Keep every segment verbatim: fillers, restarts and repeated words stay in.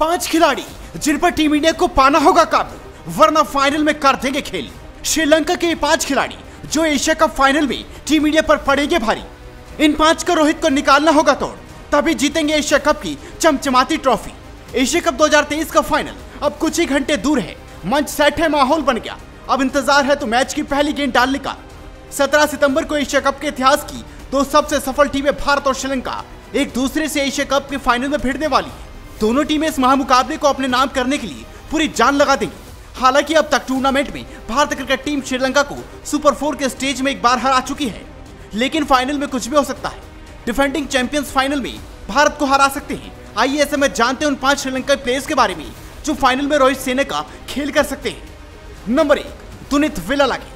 पांच खिलाड़ी जिन पर टीम इंडिया को पाना होगा काबू, वरना फाइनल में कर देंगे खेल। श्रीलंका के ये पांच खिलाड़ी जो एशिया कप फाइनल में टीम इंडिया पर पड़ेंगे भारी। इन पांच का रोहित को निकालना होगा तोड़, तभी जीतेंगे एशिया कप की चमचमाती ट्रॉफी। एशिया कप दो हज़ार तेईस का फाइनल अब कुछ ही घंटे दूर है। मंच सेट है, माहौल बन गया। अब इंतजार है तो मैच की पहली गेंद डालने का। सत्रह सितंबर को एशिया कप के इतिहास की दो सबसे सफल टीमें भारत और श्रीलंका एक दूसरे से एशिया कप के फाइनल में भिड़ने वाली है। दोनों टीमें इस महामुकाबले को अपने नाम करने के लिए पूरी जान लगा देंगी। हालांकि अब तक टूर्नामेंट में भारतीय क्रिकेट टीम श्रीलंका को सुपर फोर के स्टेज में एक बार हरा चुकी है, लेकिन फाइनल में कुछ भी हो सकता है। डिफेंडिंग चैंपियंस फाइनल में भारत को हरा सकते हैं। आइए ऐसे में जानते हैं उन पांच श्रीलंका प्लेयर्स के बारे में जो फाइनल में रोहित सेना का खेल कर सकते हैं। नंबर एक, दुनित वेल्लालागे।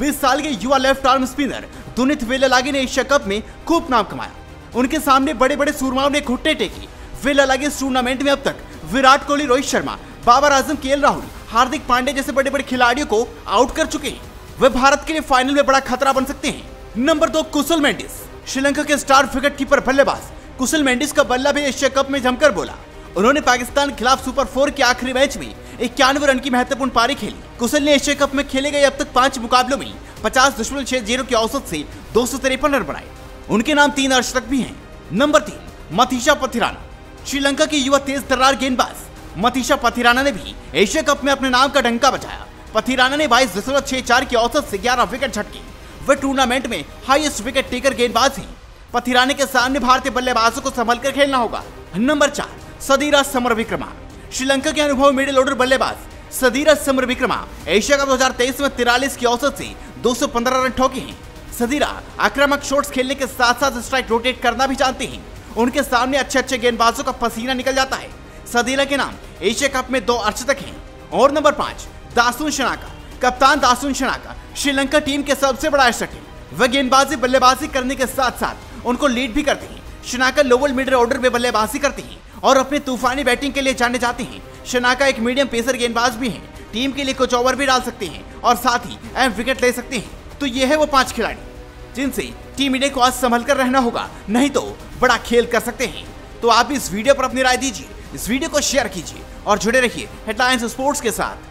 बीस साल के युवा left arm spinner Dunith Wellalage ने एशिया कप में खूब नाम कमाया। उनके सामने बड़े बड़े सूरमाओं ने घुटने टेके। वेल्लालागे इस टूर्नामेंट में अब तक विराट कोहली, रोहित शर्मा, बाबर आजम, केएल राहुल, हार्दिक पांडे जैसे बड़े बड़े खिलाड़ियों को आउट कर चुके हैं। वे भारत के लिए फाइनल में बड़ा खतरा बन सकते हैं। नंबर दो, कुशल मेंडिस। श्रीलंका के स्टार विकेट कीपर बल्लेबाज कुशल मेंडिस का बल्ला भी एशिया कप में जमकर बोला। उन्होंने पाकिस्तान के खिलाफ सुपर फोर के आखिरी मैच में इक्यानवे रन की महत्वपूर्ण पारी खेली। कुशल ने एशिया कप में खेले गए अब तक पांच मुकाबलों में पचास दशमलव छह जीरो की औसत से दो सौ तिरपन रन बनाए। उनके नाम तीन अर्धशतक भी हैं। नंबर तीन, मथीशा पथिराना। श्रीलंका की युवा तेज तर्रार गेंदबाज मथीशा पथिराना ने भी एशिया कप में अपने नाम का डंका बजाया। पथिराना ने बाईस दशमलव छह चार की औसत से ग्यारह विकेट झटके। वे टूर्नामेंट में हाईएस्ट विकेट टेकर गेंदबाज हैं। पथिराना के सामने भारतीय बल्लेबाजों को संभल कर खेलना होगा। नंबर चार, सदीरा समरविक्रमा। श्रीलंका के अनुभव मिडिल ऑर्डर बल्लेबाज सदीरा समरविक्रमा एशिया कप दो हज़ार तेईस में तिरालीस की औसत से दो सौ पंद्रह रन ठोके हैं। सदीरा आक्रामक शॉट्स खेलने के साथ साथ स्ट्राइक रोटेट करना भी जानते हैं। उनके सामने अच्छे अच्छे गेंदबाजों का पसीना निकल जाता है। सदीरा के नाम एशिया कप में दो अर्धशतक हैं। और नंबर पांच, दासुन शनाका। कप्तान दासुन शनाका श्रीलंका टीम के सबसे बड़ा अर्धशतक है। वह गेंदबाजी बल्लेबाजी करने के साथ साथ उनको लीड भी करते हैं। शनाका लोअर मिडिल ऑर्डर में बल्लेबाजी करते हैं और अपने तूफानी बैटिंग के लिए जाने जाते हैं। शनाका एक मीडियम पेसर गेंदबाज भी हैं। टीम के लिए कुछ ओवर भी डाल सकते हैं और साथ ही अहम विकेट ले सकते हैं। तो ये है वो पांच खिलाड़ी जिनसे टीम इंडिया को आज संभल कर रहना होगा, नहीं तो बड़ा खेल कर सकते हैं। तो आप इस वीडियो पर अपनी राय दीजिए, इस वीडियो को शेयर कीजिए और जुड़े रहिए हेडलाइंस स्पोर्ट्स के साथ।